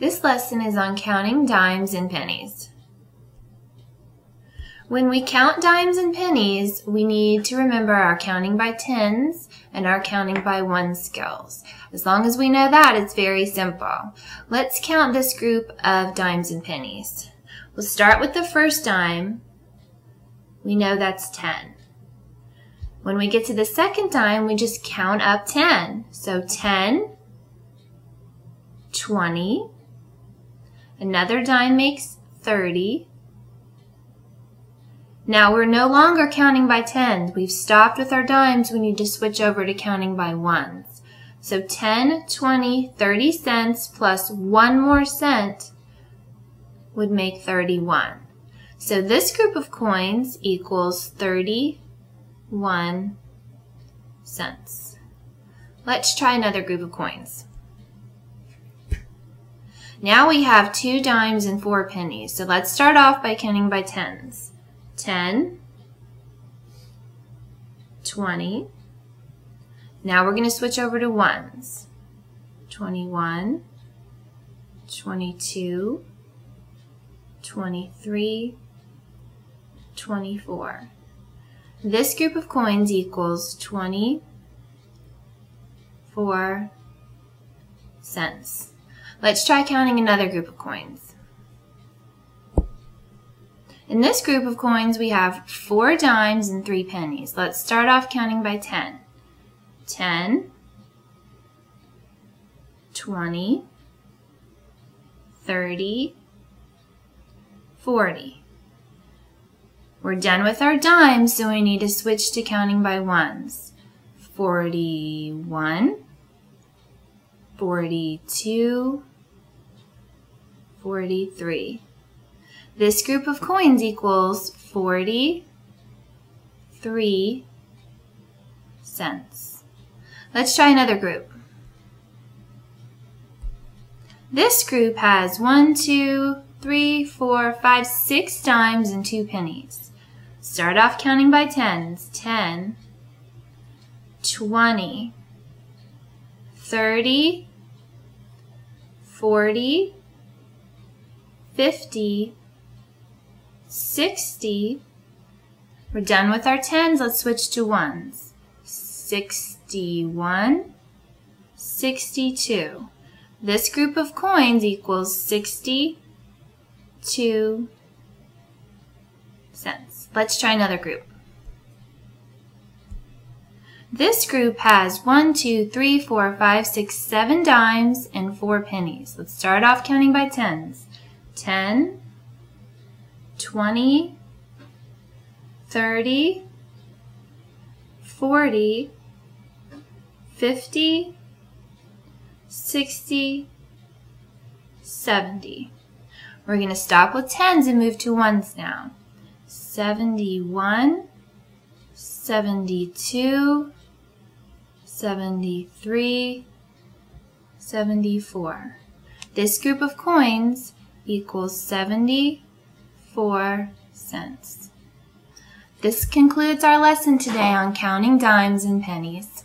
This lesson is on counting dimes and pennies. When we count dimes and pennies, we need to remember our counting by tens and our counting by ones skills. As long as we know that, it's very simple. Let's count this group of dimes and pennies. We'll start with the first dime. We know that's 10. When we get to the second dime, we just count up 10. So 10, 20, another dime makes 30. Now we're no longer counting by tens. We've stopped with our dimes. We need to switch over to counting by ones. So 10, 20, 30 cents plus 1 more cent would make 31. So this group of coins equals 31 cents. Let's try another group of coins. Now we have 2 dimes and 4 pennies. So let's start off by counting by tens. 10, 20. Now we're going to switch over to ones. 21, 22, 23, 24. This group of coins equals 24 cents. Let's try counting another group of coins. In this group of coins, we have 4 dimes and 3 pennies. Let's start off counting by 10. 10, 20, 30, 40. We're done with our dimes, so we need to switch to counting by ones. 41, 42, 43. This group of coins equals 43 cents. Let's try another group. This group has 1, 2, 3, 4, 5, 6 dimes and 2 pennies. Start off counting by tens. 10, 20, 30, 40, 50, 60. We're done with our tens. Let's switch to ones. 61, 62. This group of coins equals 62 cents. Let's try another group. This group has 1, 2, 3, 4, 5, 6, 7 dimes and 4 pennies. Let's start off counting by tens. 10, 20, 30, 40, 50, 60, 70. We're going to stop with tens and move to ones now. 71, 72, 73, 74. This group of coins equals 74 cents. This concludes our lesson today on counting dimes and pennies.